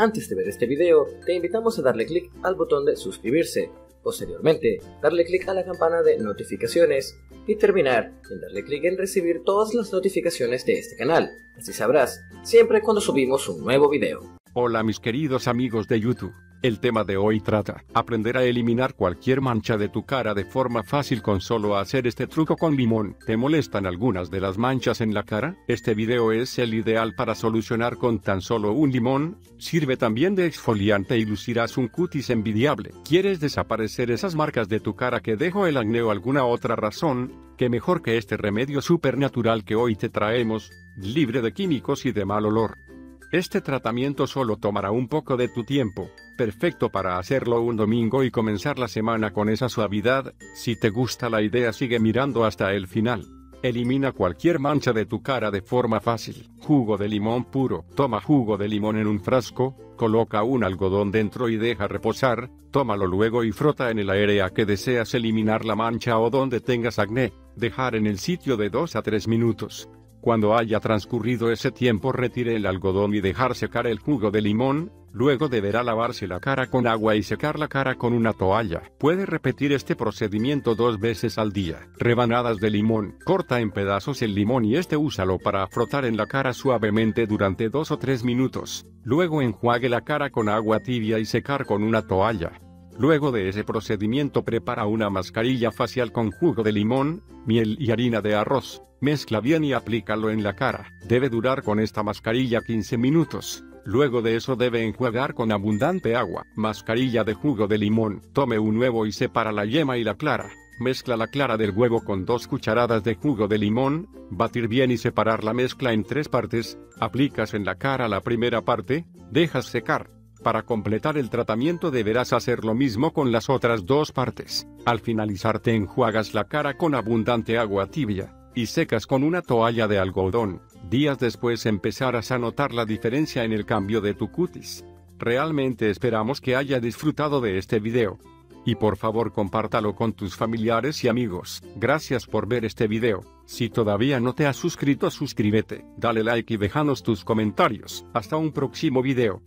Antes de ver este video, te invitamos a darle clic al botón de suscribirse, posteriormente darle clic a la campana de notificaciones y terminar en darle clic en recibir todas las notificaciones de este canal, así sabrás siempre cuando subimos un nuevo video. Hola mis queridos amigos de YouTube. El tema de hoy trata aprender a eliminar cualquier mancha de tu cara de forma fácil con solo hacer este truco con limón. ¿Te molestan algunas de las manchas en la cara? Este video es el ideal para solucionar con tan solo un limón. Sirve también de exfoliante y lucirás un cutis envidiable. ¿Quieres desaparecer esas marcas de tu cara que dejó el acné o alguna otra razón? ¿Qué mejor que este remedio supernatural que hoy te traemos, libre de químicos y de mal olor? Este tratamiento solo tomará un poco de tu tiempo, perfecto para hacerlo un domingo y comenzar la semana con esa suavidad. Si te gusta la idea, sigue mirando hasta el final. Elimina cualquier mancha de tu cara de forma fácil. Jugo de limón puro. Toma jugo de limón en un frasco, coloca un algodón dentro y deja reposar, tómalo luego y frota en el área que deseas eliminar la mancha o donde tengas acné, dejar en el sitio de 2 a 3 minutos. Cuando haya transcurrido ese tiempo, retire el algodón y dejar secar el jugo de limón, luego deberá lavarse la cara con agua y secar la cara con una toalla. Puede repetir este procedimiento 2 veces al día. Rebanadas de limón. Corta en pedazos el limón y úsalo para frotar en la cara suavemente durante 2 o 3 minutos. Luego enjuague la cara con agua tibia y secar con una toalla. Luego de ese procedimiento, prepara una mascarilla facial con jugo de limón, miel y harina de arroz. Mezcla bien y aplícalo en la cara. Debe durar con esta mascarilla 15 minutos. Luego de eso debe enjuagar con abundante agua. Mascarilla de jugo de limón. Tome un huevo y separa la yema y la clara. Mezcla la clara del huevo con 2 cucharadas de jugo de limón, batir bien y separar la mezcla en 3 partes, aplicas en la cara la primera parte, dejas secar. Para completar el tratamiento deberás hacer lo mismo con las otras 2 partes. Al finalizar te enjuagas la cara con abundante agua tibia y secas con una toalla de algodón. Días después empezarás a notar la diferencia en el cambio de tu cutis. Realmente esperamos que haya disfrutado de este video. Y por favor compártalo con tus familiares y amigos. Gracias por ver este video. Si todavía no te has suscrito, suscríbete, dale like y déjanos tus comentarios. Hasta un próximo video.